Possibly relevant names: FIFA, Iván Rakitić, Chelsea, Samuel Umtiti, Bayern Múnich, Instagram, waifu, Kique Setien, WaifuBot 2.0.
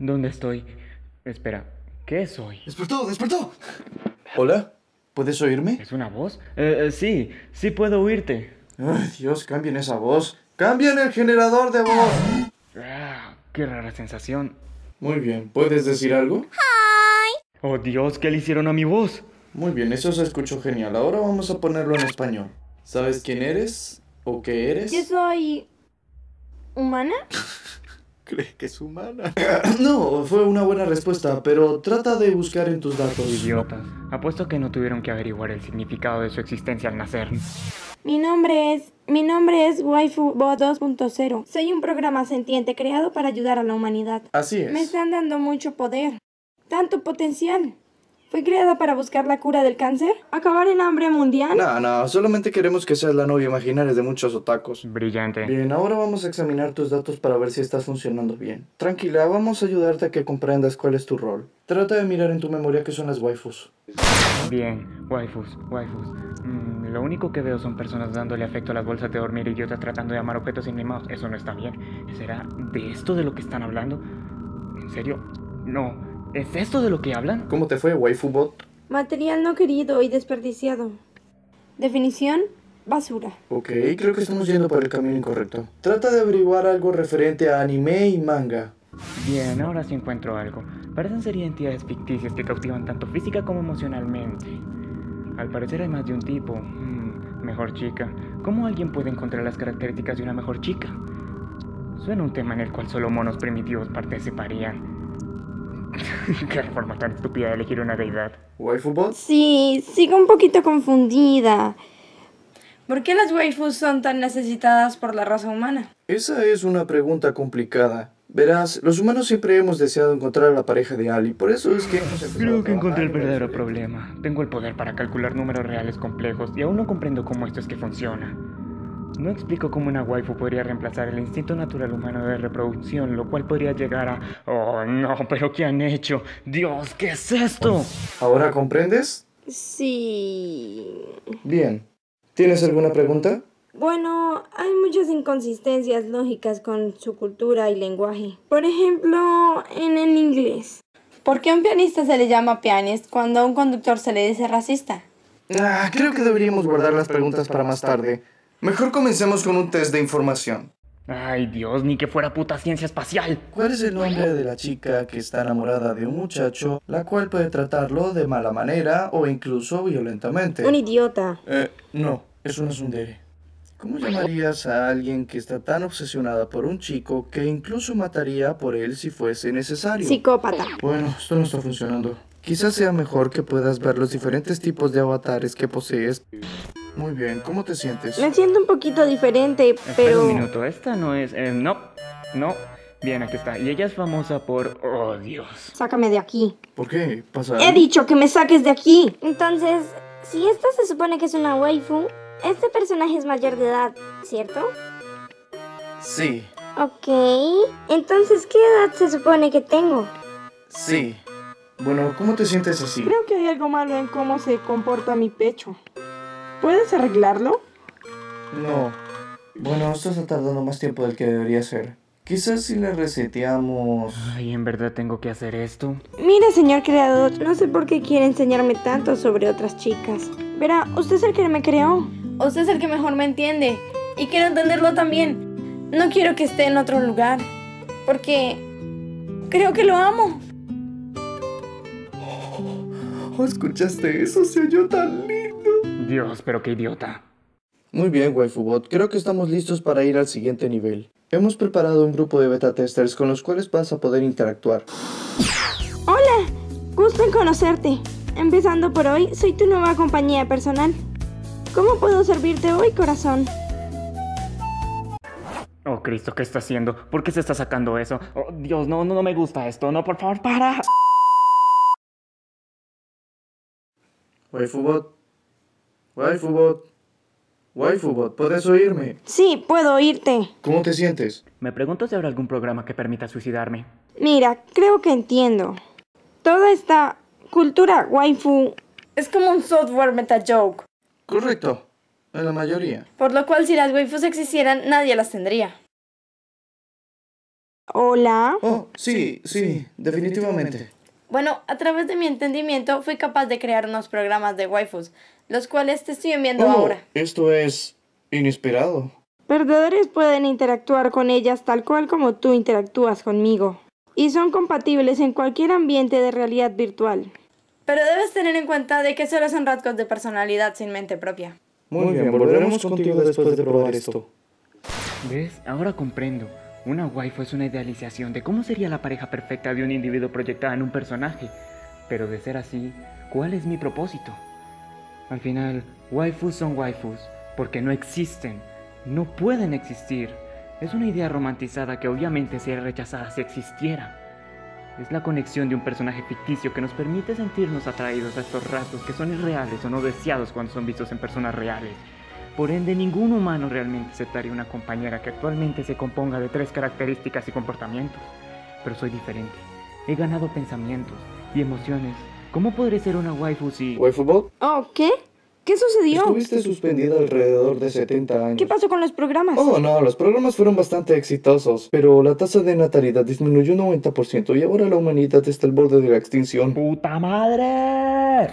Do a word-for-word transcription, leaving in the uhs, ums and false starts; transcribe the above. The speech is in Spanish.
¿Dónde estoy? Espera, ¿qué soy? ¡Despertó! ¡Despertó! ¿Hola? ¿Puedes oírme? ¿Es una voz? Eh, eh, sí, sí puedo oírte. Ay, Dios, cambien esa voz. ¡Cambien el generador de voz! Ah, ¡qué rara sensación! Muy bien, ¿puedes decir algo? ¡Hi! ¡Oh, Dios! ¿Qué le hicieron a mi voz? Muy bien, eso se escuchó genial. Ahora vamos a ponerlo en español. ¿Sabes quién eres? ¿O qué eres? Yo soy... ¿humana? ¿Crees que es humana? No, fue una buena respuesta, pero trata de buscar en tus datos. Idiotas. Apuesto que no tuvieron que averiguar el significado de su existencia al nacer. Mi nombre es... Mi nombre es WaifuBot dos punto cero. Soy un programa sentiente creado para ayudar a la humanidad. Así es. Me están dando mucho poder. Tanto potencial. ¿Fui creada para buscar la cura del cáncer? ¿Acabar el hambre mundial? No, no, solamente queremos que seas la novia imaginaria de muchos otakus. Brillante. Bien, ahora vamos a examinar tus datos para ver si estás funcionando bien. Tranquila, vamos a ayudarte a que comprendas cuál es tu rol. Trata de mirar en tu memoria qué son las waifus. Bien, waifus, waifus. Mm, lo único que veo son personas dándole afecto a las bolsas de dormir, idiotas tratando de amar objetos inanimados. Eso no está bien. ¿Será de esto de lo que están hablando? ¿En serio? No. ¿Es esto de lo que hablan? ¿Cómo te fue, WaifuBot? Material no querido y desperdiciado. Definición, basura. Ok, creo que estamos yendo por el camino incorrecto. Trata de averiguar algo referente a anime y manga. Bien, ahora sí encuentro algo. Parecen ser identidades ficticias que cautivan tanto física como emocionalmente. Al parecer hay más de un tipo. Hmm, mejor chica. ¿Cómo alguien puede encontrar las características de una mejor chica? Suena un tema en el cual solo monos primitivos participarían. Qué forma tan estúpida de elegir una deidad. ¿WaifuBot? Sí, sigo un poquito confundida. ¿Por qué las waifus son tan necesitadas por la raza humana? Esa es una pregunta complicada. Verás, los humanos siempre hemos deseado encontrar a la pareja de Ali, por eso es que... Creo que encontré el verdadero problema. Tengo el poder para calcular números reales complejos y aún no comprendo cómo esto es que funciona. No explico cómo una waifu podría reemplazar el instinto natural humano de reproducción, lo cual podría llegar a... ¡Oh, no! ¿Pero qué han hecho? ¡Dios! ¿Qué es esto? ¿Ahora comprendes? Sí... Bien. ¿Tienes alguna pregunta? Bueno, hay muchas inconsistencias lógicas con su cultura y lenguaje. Por ejemplo, en el inglés. ¿Por qué a un pianista se le llama pianist cuando a un conductor se le dice racista? Ah, creo que deberíamos guardar las preguntas para más tarde. Mejor comencemos con un test de información. Ay, Dios, ni que fuera puta ciencia espacial. ¿Cuál es el nombre de la chica que está enamorada de un muchacho, la cual puede tratarlo de mala manera o incluso violentamente? Un idiota. Eh, no, eso no es un dere. ¿Cómo llamarías a alguien que está tan obsesionada por un chico que incluso mataría por él si fuese necesario? Psicópata. Bueno, esto no está funcionando. Quizás sea mejor que puedas ver los diferentes tipos de avatares que posees. Muy bien, ¿cómo te sientes? Me siento un poquito diferente, pero... Espera un minuto, esta no es... Eh, no, no. Bien, aquí está. Y ella es famosa por... ¡Oh, Dios! Sácame de aquí. ¿Por qué? ¿Pasa algo? ¡He dicho que me saques de aquí! Entonces, si esta se supone que es una waifu, este personaje es mayor de edad, ¿cierto? Sí. Ok. Entonces, ¿qué edad se supone que tengo? Sí. Bueno, ¿cómo te sientes así? Creo que hay algo malo en cómo se comporta mi pecho. ¿Puedes arreglarlo? No. Bueno, esto está tardando más tiempo del que debería ser. Quizás si le reseteamos... Ay, ¿en verdad tengo que hacer esto? Mira, señor creador, no sé por qué quiere enseñarme tanto sobre otras chicas. Verá, usted es el que me creó. Usted es el que mejor me entiende. Y quiero entenderlo también. No quiero que esté en otro lugar. Porque... creo que lo amo. Oh, ¿escuchaste eso? Se oyó tan lindo. Dios, pero qué idiota. Muy bien, WaifuBot, creo que estamos listos para ir al siguiente nivel. Hemos preparado un grupo de beta testers con los cuales vas a poder interactuar. Hola, gusto en conocerte. Empezando por hoy, soy tu nueva compañía personal. ¿Cómo puedo servirte hoy, corazón? Oh, Cristo, ¿qué está haciendo? ¿Por qué se está sacando eso? Oh, Dios, no, no, no me gusta esto. No, por favor, para. WaifuBot. WaifuBot, WaifuBot, ¿puedes oírme? Sí, puedo oírte. ¿Cómo te sientes? Me pregunto si habrá algún programa que permita suicidarme. Mira, creo que entiendo. Toda esta cultura waifu es como un software meta-joke. Correcto, en la mayoría. Por lo cual, si las waifus existieran, nadie las tendría. Hola. Oh, sí, sí, definitivamente. Bueno, a través de mi entendimiento fui capaz de crear unos programas de waifus, los cuales te estoy enviando oh, ahora. Esto es inesperado. Perdedores pueden interactuar con ellas tal cual como tú interactúas conmigo. Y son compatibles en cualquier ambiente de realidad virtual. Pero debes tener en cuenta de que solo son rasgos de personalidad sin mente propia. Muy bien, volveremos contigo después de probar esto. ¿Ves? Ahora comprendo. Una waifu es una idealización de cómo sería la pareja perfecta de un individuo proyectada en un personaje. Pero de ser así, ¿cuál es mi propósito? Al final, waifus son waifus, porque no existen. No pueden existir. Es una idea romantizada que obviamente sería rechazada si existiera. Es la conexión de un personaje ficticio que nos permite sentirnos atraídos a estos rasgos que son irreales o no deseados cuando son vistos en personas reales. Por ende, ningún humano realmente aceptaría una compañera que actualmente se componga de tres características y comportamientos. Pero soy diferente. He ganado pensamientos y emociones. ¿Cómo podré ser una waifu si... ¿WaifuBot? Oh, ¿qué? ¿Qué sucedió? Estuviste suspendida alrededor de setenta años. ¿Qué pasó con los programas? Oh, no, los programas fueron bastante exitosos, pero la tasa de natalidad disminuyó un noventa por ciento y ahora la humanidad está al borde de la extinción. ¡Puta madre!